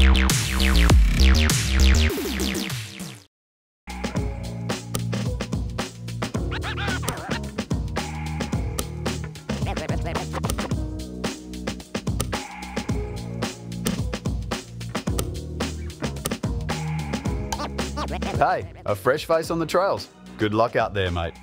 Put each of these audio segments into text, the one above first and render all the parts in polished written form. Hey, a fresh face on the trails. Good luck out there, mate.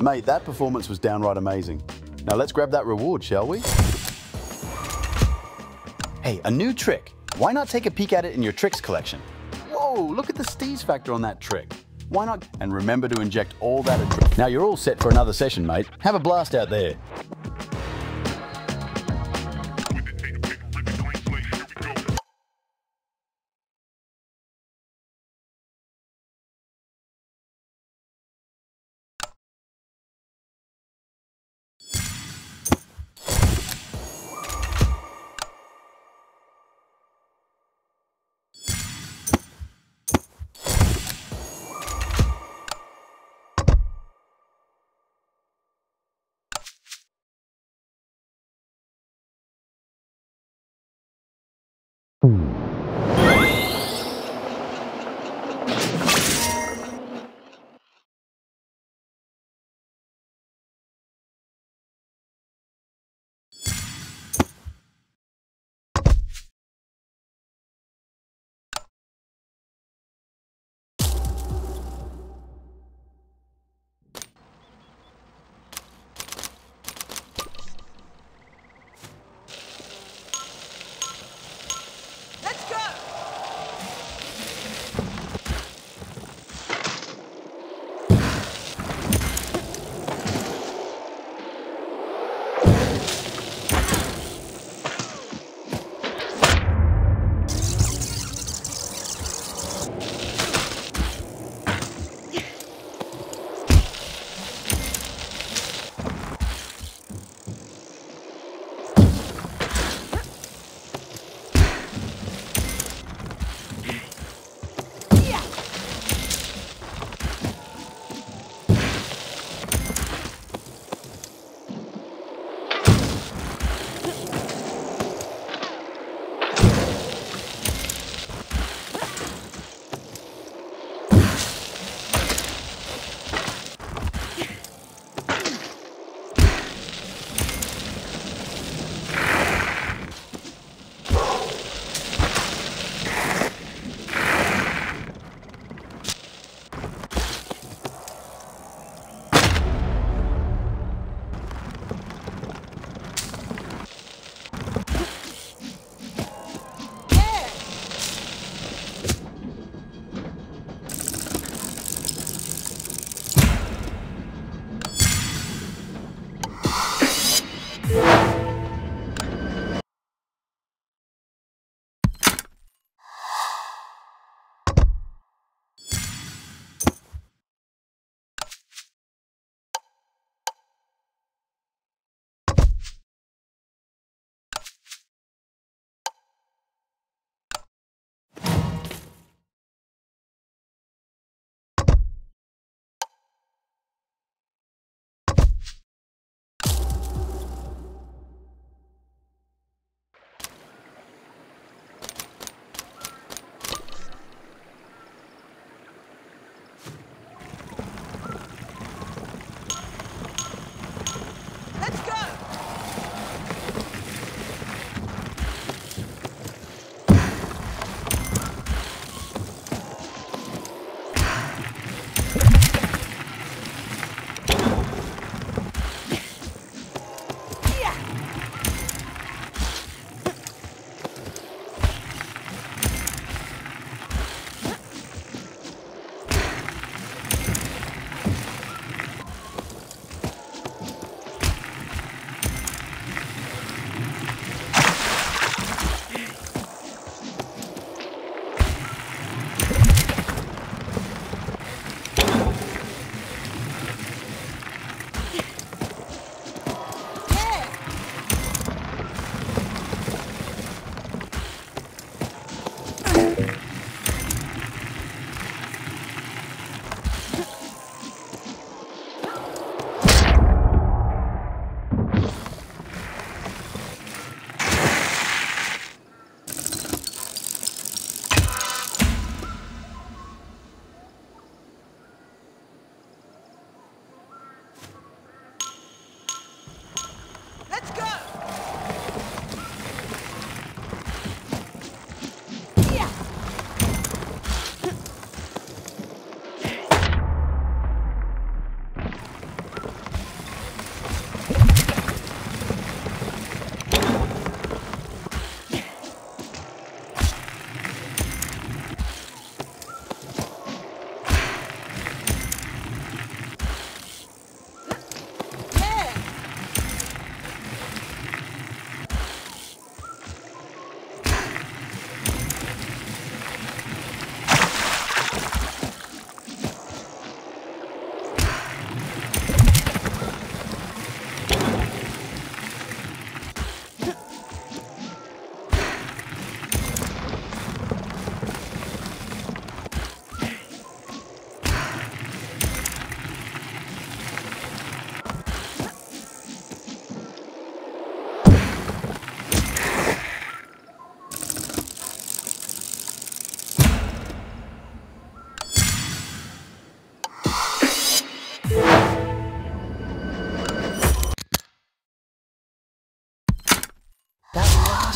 Mate, that performance was downright amazing. Now let's grab that reward, shall we? Hey, a new trick. Why not take a peek at it in your tricks collection? Whoa, look at the steez factor on that trick. Why not? And remember to inject all that adrenaline. Now you're all set for another session, mate. Have a blast out there.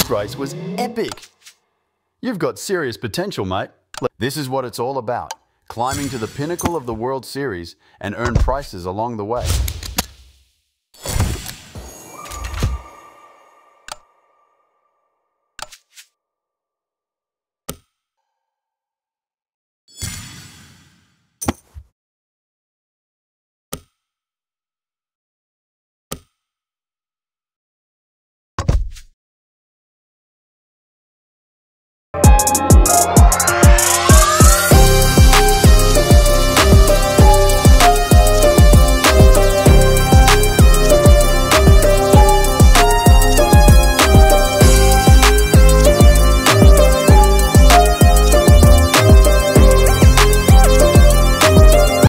This race was epic. You've got serious potential, mate. This is what it's all about, climbing to the pinnacle of the World Series and earn prizes along the way.